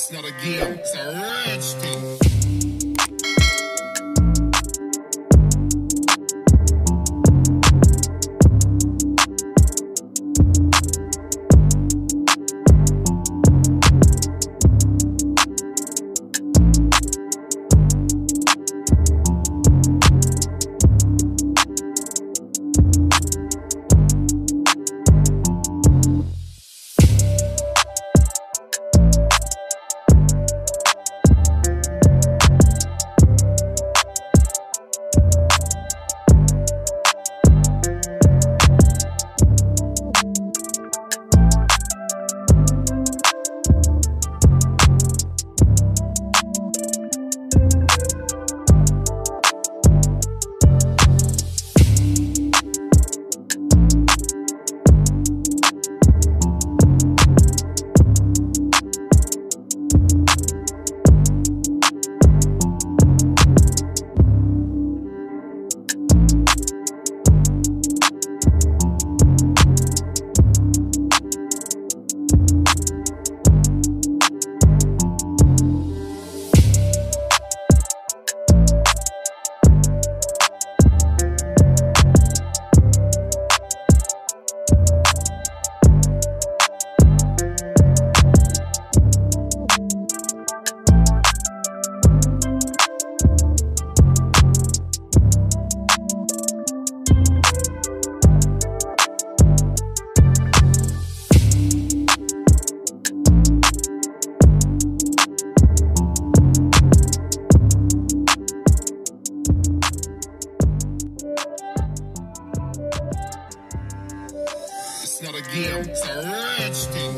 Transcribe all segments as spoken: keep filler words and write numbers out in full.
It's not a game, it's a rage thing. It's not a game, it's a rage thing.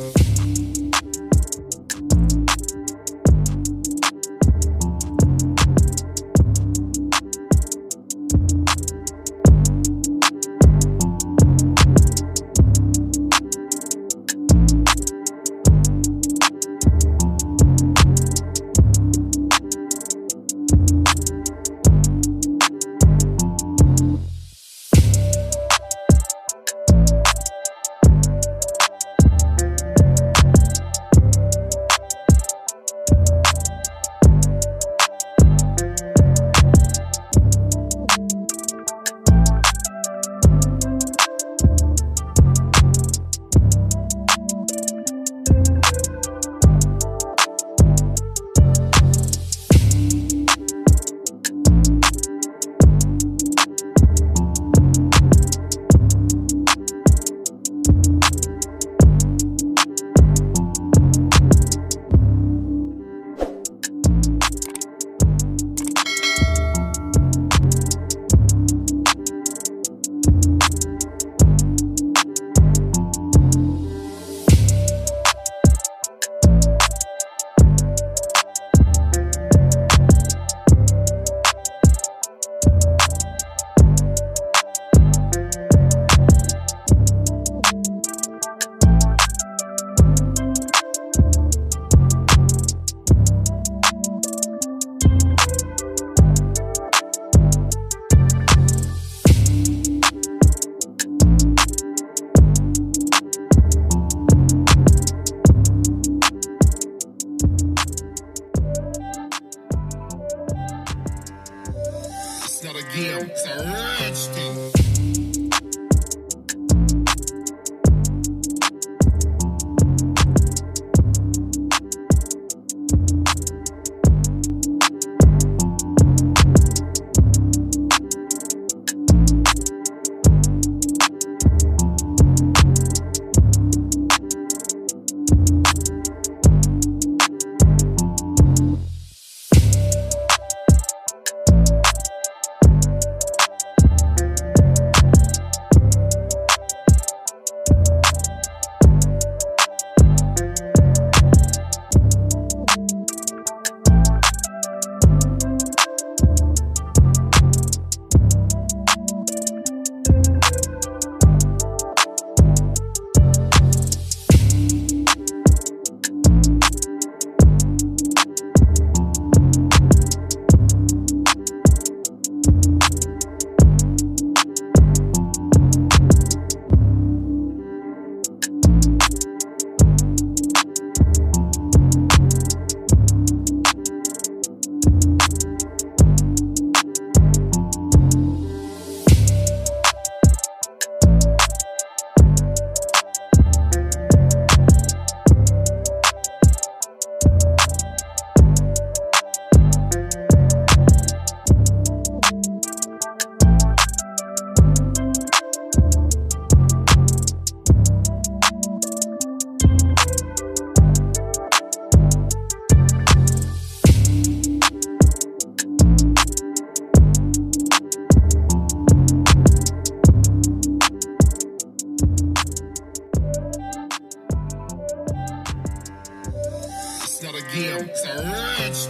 Yeah, it's a rich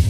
thing.